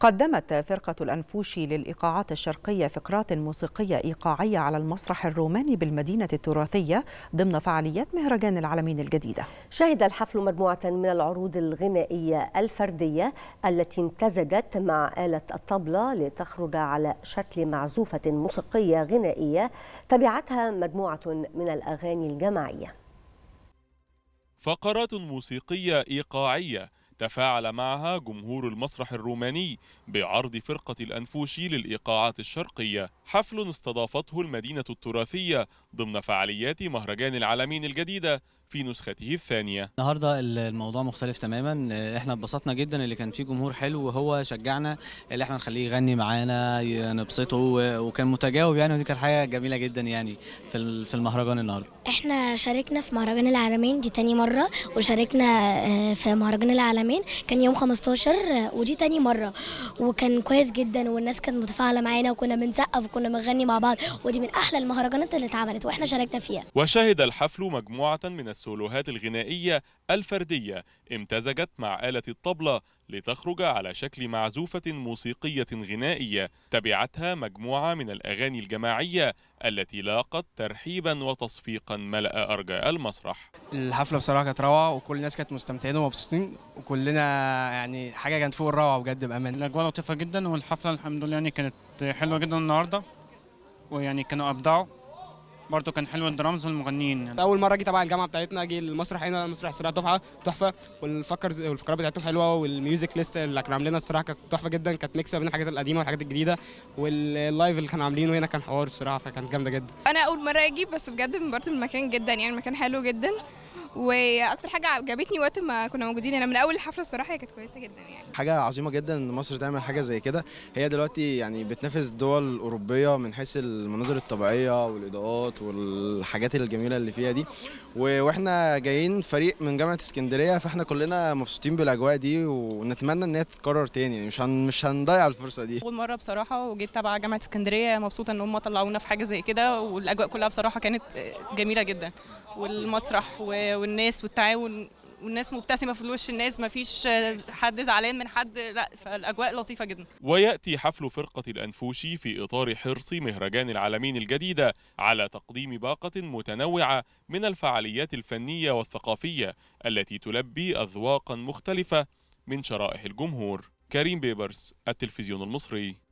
قدمت فرقة الأنفوشي للإيقاعات الشرقية فقرات موسيقية إيقاعية على المسرح الروماني بالمدينة التراثية ضمن فعاليات مهرجان العلمين الجديدة. شهد الحفل مجموعة من العروض الغنائية الفردية التي امتزجت مع آلة الطبلة لتخرج على شكل معزوفة موسيقية غنائية تبعتها مجموعة من الأغاني الجماعية. فقرات موسيقية إيقاعية تفاعل معها جمهور المسرح الروماني بعرض فرقة الأنفوشي للإيقاعات الشرقية، حفل استضافته المدينة التراثية ضمن فعاليات مهرجان العلمين الجديدة في نسخته الثانية. النهارده الموضوع مختلف تماما، احنا اتبسطنا جدا اللي كان فيه جمهور حلو وهو شجعنا اللي احنا نخليه يغني معانا نبسطه، وكان متجاوب يعني، ودي كانت حاجة جميلة جدا يعني في المهرجان النهارده. احنا شاركنا في مهرجان العلمين دي تاني مرة، وشاركنا في مهرجان العلمين كان يوم 15 ودي تاني مرة، وكان كويس جدا والناس كانت متفاعلة معانا وكنا بنسقف وكنا بنغني مع بعض، ودي من احلى المهرجانات اللي اتعملت واحنا شاركنا فيها. وشهد الحفل مجموعة من السولوهات الغنائية الفردية امتزجت مع آلة الطبلة لتخرج على شكل معزوفة موسيقية غنائية تبعتها مجموعة من الأغاني الجماعية التي لاقت ترحيبا وتصفيقا ملأ أرجاء المسرح. الحفلة بصراحة كانت روعة وكل الناس كانت مستمتعين ومبسوطين وكلنا يعني حاجة كانت فوق الروعة بجد بأمان. الأجواء لطيفة جدا والحفلة الحمد لله يعني كانت حلوة جدا النهاردة، ويعني كانوا أبدعوا. برضه كان حلو الدرامز والمغنيين يعني. اول مره اجي تبع الجامعه بتاعتنا، اجي المسرح هنا، المسرح السريع دفعه تحفه، والفقرات بتاعتهم حلوه، والميوزك ليست اللي كانوا عاملينها الصراحه كانت تحفه جدا، كانت ميكس بين الحاجات القديمه والحاجات الجديده، واللايف اللي كانوا عاملينه هنا كان حوار الصراحه، فكانت جامده جدا. انا اول مره اجي بس بجد انبهرت بالمكان جدا، يعني المكان حلو جدا، واكتر حاجه عجبتني وقت ما كنا موجودين هنا من اول الحفله الصراحه هي كانت كويسه جدا. يعني حاجه عظيمه جدا ان مصر تعمل حاجه زي كده، هي دلوقتي يعني بتنافس الدول الاوروبيه من حيث المناظر الطبيعيه والاضاءات والحاجات الجميله اللي فيها دي، واحنا جايين فريق من جامعه اسكندريه فاحنا كلنا مبسوطين بالاجواء دي ونتمنى ان هي تتكرر تاني، يعني مش هنضيع الفرصه دي. اول مره بصراحه وجيت تبع جامعه اسكندريه، مبسوطه ان هم طلعونا في حاجه زي كده، والاجواء كلها بصراحه كانت جميله جدا، والمسرح والناس والتعاون والناس مبتسمه في وش الناس، مفيش حد زعلان من حد، لا فالاجواء لطيفه جدا. وياتي حفل فرقه الانفوشي في اطار حرص مهرجان العلمين الجديده على تقديم باقه متنوعه من الفعاليات الفنيه والثقافيه التي تلبي اذواقا مختلفه من شرائح الجمهور. كريم بيبرس، التلفزيون المصري.